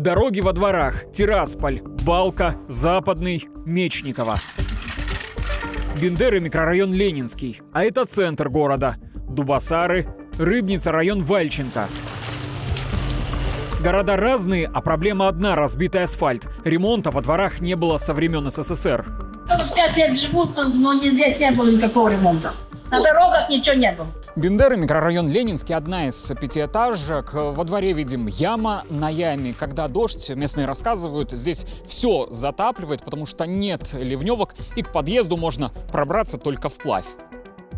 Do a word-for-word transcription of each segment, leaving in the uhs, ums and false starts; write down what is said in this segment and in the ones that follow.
дороги во дворах, Тирасполь, Балка, Западный, Мечникова. Бендеры – микрорайон Ленинский, а это центр города. Дубоссары, Рыбница – район Вальченко. Города разные, а проблема одна – разбитый асфальт. Ремонта во дворах не было со времен СССР. сорок пять лет живут, но здесь не было никакого ремонта. На дорогах ничего не было. Бендеры, микрорайон Ленинский, одна из пятиэтажек. Во дворе видим яма на яме. Когда дождь, местные рассказывают, здесь все затапливает, потому что нет ливневок, и к подъезду можно пробраться только вплавь.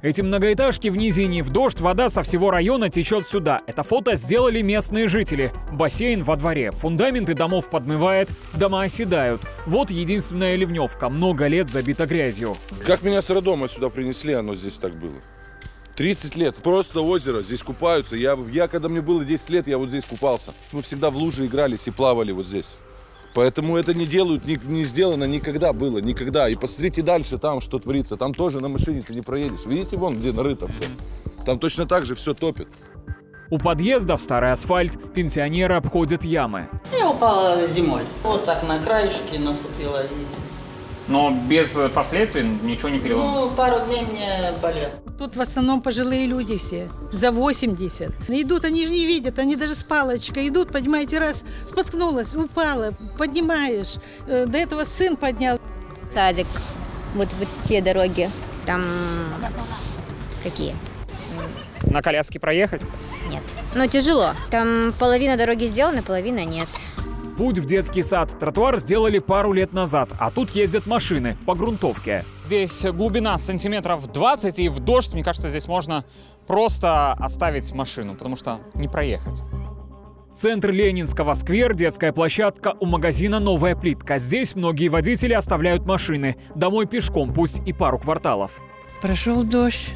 Эти многоэтажки в низине, в дождь вода со всего района течет сюда. Это фото сделали местные жители. Бассейн во дворе, фундаменты домов подмывает, дома оседают. Вот единственная ливневка, много лет забита грязью. Как меня с роддома сюда принесли, оно здесь так было. тридцать лет. Просто озеро, здесь купаются. Я, я когда мне было десять лет, я вот здесь купался. Мы всегда в лужи игрались и плавали вот здесь. Поэтому это не делают, не, не сделано никогда было, никогда. И посмотрите дальше, там что творится. Там тоже на машине ты не проедешь. Видите, вон где нарыто все. Там точно так же все топит. У подъездов старый асфальт, пенсионеры обходят ямы. Я упала зимой. Вот так на краешке наступила. Но без последствий ничего не переломано? Ну, пару дней мне болит. Тут в основном пожилые люди все, за восемьдесят. Идут, они же не видят, они даже с палочкой идут, понимаете, раз споткнулась, упала, поднимаешь. До этого сын поднял. Садик, вот, вот те дороги, там какие? На коляске проехать? Нет, ну тяжело. Там половина дороги сделана, половина нет. Путь в детский сад. Тротуар сделали пару лет назад, а тут ездят машины по грунтовке. Здесь глубина сантиметров двадцать, и в дождь, мне кажется, здесь можно просто оставить машину, потому что не проехать. Центр Ленинского, сквер, детская площадка, у магазина новая плитка. Здесь многие водители оставляют машины. Домой пешком, пусть и пару кварталов. Прошел дождь,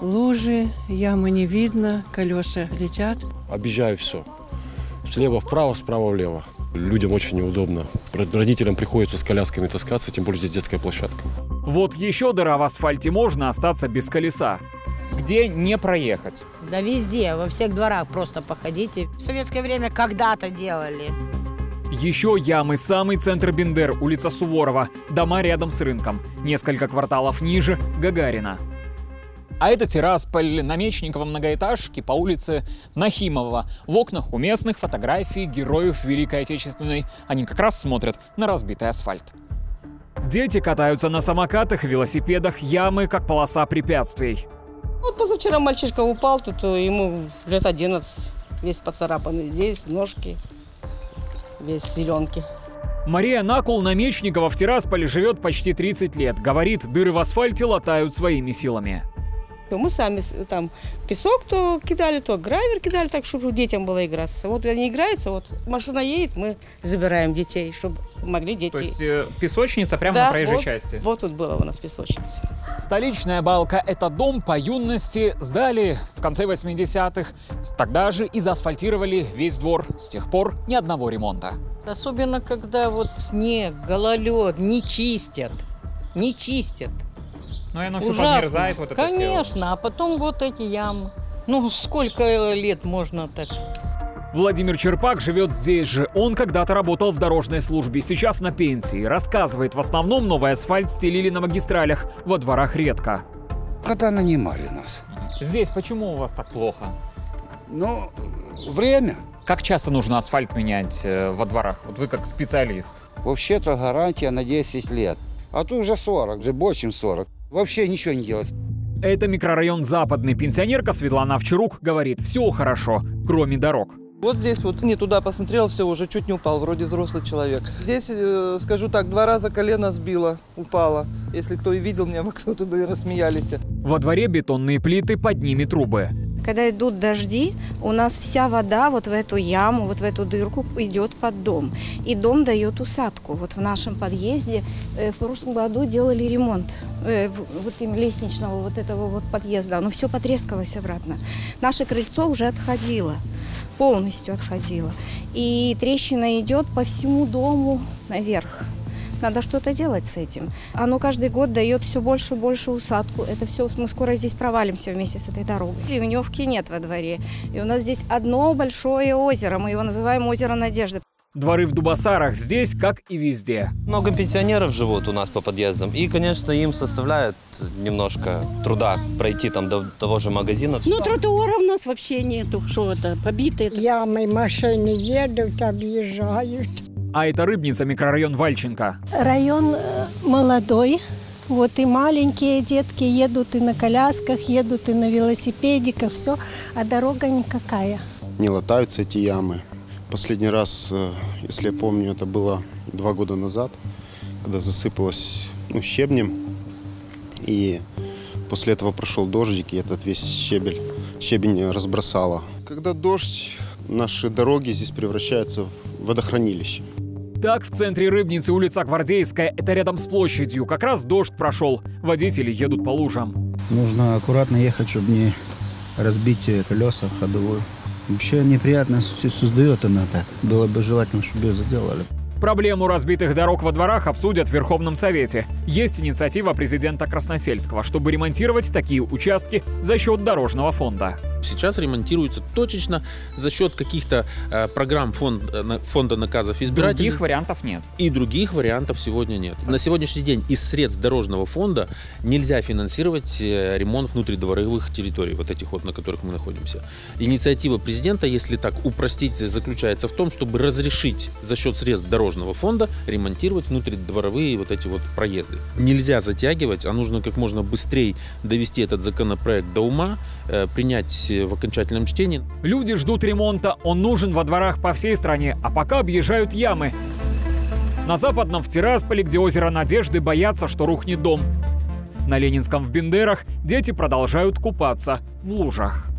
лужи, ямы не видно, колеса летят. Объезжаю все. Слева вправо, справа влево. Людям очень неудобно. Родителям приходится с колясками таскаться, тем более здесь детская площадка. Вот еще дыра в асфальте, можно остаться без колеса. Где не проехать? Да везде, во всех дворах просто походите. В советское время когда-то делали. Еще ямы, самый центр Бендер, улица Суворова. Дома рядом с рынком. Несколько кварталов ниже – Гагарина. А это Тирасполь, на Мечниково многоэтажке по улице Нахимова. В окнах у местных фотографии героев Великой Отечественной. Они как раз смотрят на разбитый асфальт. Дети катаются на самокатах, велосипедах, ямы как полоса препятствий. Вот позавчера мальчишка упал, тут ему лет одиннадцать, весь поцарапанный, здесь ножки, весь зеленки. Мария Накул, на Мечникова в Тирасполе, живет почти тридцать лет. Говорит, дыры в асфальте латают своими силами. Мы сами там песок то кидали, то гравер кидали, так чтобы детям было играться. Вот они играются, вот машина едет, мы забираем детей, чтобы могли дети. То есть э, песочница прямо да, на проезжей вот, части? Вот тут была у нас песочница. Столичная Балка – это дом по юности. Сдали в конце восьмидесятых. Тогда же и заасфальтировали весь двор. С тех пор ни одного ремонта. Особенно, когда вот снег, гололед, не чистят, не чистят. Но оно все подмерзает, вот это все. Конечно, а потом вот эти ямы. Ну, сколько лет можно так? Владимир Черпак живет здесь же. Он когда-то работал в дорожной службе, сейчас на пенсии. Рассказывает, в основном новый асфальт стелили на магистралях, во дворах редко. Когда нанимали нас. Здесь почему у вас так плохо? Ну, время. Как часто нужно асфальт менять во дворах? Вот вы как специалист. Вообще-то гарантия на десять лет. А тут уже сорок, уже больше, чем сорок. Вообще ничего не делать. Это микрорайон Западный. Пенсионерка Светлана Овчарук говорит, все хорошо, кроме дорог. Вот здесь вот не туда посмотрел, все, уже чуть не упал, вроде взрослый человек. Здесь, скажу так, два раза колено сбило, упало. Если кто и видел меня, кто-то да и рассмеялись. Во дворе бетонные плиты, под ними трубы. Когда идут дожди, у нас вся вода вот в эту яму, вот в эту дырку идет под дом. И дом дает усадку. Вот в нашем подъезде э, в прошлом году делали ремонт э, вот им лестничного вот этого вот подъезда. Оно все потрескалось обратно. Наше крыльцо уже отходило, полностью отходило. И трещина идет по всему дому наверх. Надо что-то делать с этим. Оно каждый год дает все больше и больше усадку. Это все, мы скоро здесь провалимся вместе с этой дорогой. Ливневки нет во дворе. И у нас здесь одно большое озеро. Мы его называем «Озеро Надежды». Дворы в Дубоссарах здесь, как и везде. Много пенсионеров живут у нас по подъездам. И, конечно, им составляет немножко труда пройти там до того же магазина. Ну, тротуара у нас вообще нету. Что это? Побитые. Ямы, машины едут, объезжают. А это Рыбница, микрорайон Вальченко. Район молодой. Вот и маленькие детки едут и на колясках, едут и на велосипедиках, все. А дорога никакая. Не латаются эти ямы. Последний раз, если я помню, это было два года назад, когда засыпалось ну, щебнем. И после этого прошел дождик, и этот весь щебель, щебень разбросало. Когда дождь, наши дороги здесь превращаются в водохранилище. Так, в центре Рыбницы улица Гвардейская, это рядом с площадью. Как раз дождь прошел, водители едут по лужам. Нужно аккуратно ехать, чтобы не разбить колеса ходовую. Вообще неприятности создает она так. Было бы желательно, чтобы ее заделали. Проблему разбитых дорог во дворах обсудят в Верховном Совете. Есть инициатива президента Красносельского, чтобы ремонтировать такие участки за счет Дорожного фонда. Сейчас ремонтируется точечно за счет каких-то э, программ фонд, э, фонда наказов избирателей. Других вариантов нет. И других вариантов сегодня нет. На сегодняшний день из средств Дорожного фонда нельзя финансировать э, ремонт внутридворовых территорий, вот этих вот, на которых мы находимся. Инициатива президента, если так упростить, заключается в том, чтобы разрешить за счет средств Дорожного фонда ремонтировать внутридворовые вот эти вот проезды. Нельзя затягивать, а нужно как можно быстрее довести этот законопроект до ума, э, принять в окончательном чтении. Люди ждут ремонта, он нужен во дворах по всей стране, а пока объезжают ямы. На Западном, в Тирасполе, где озеро Надежды, боятся, что рухнет дом. На Ленинском, в Бендерах, дети продолжают купаться в лужах.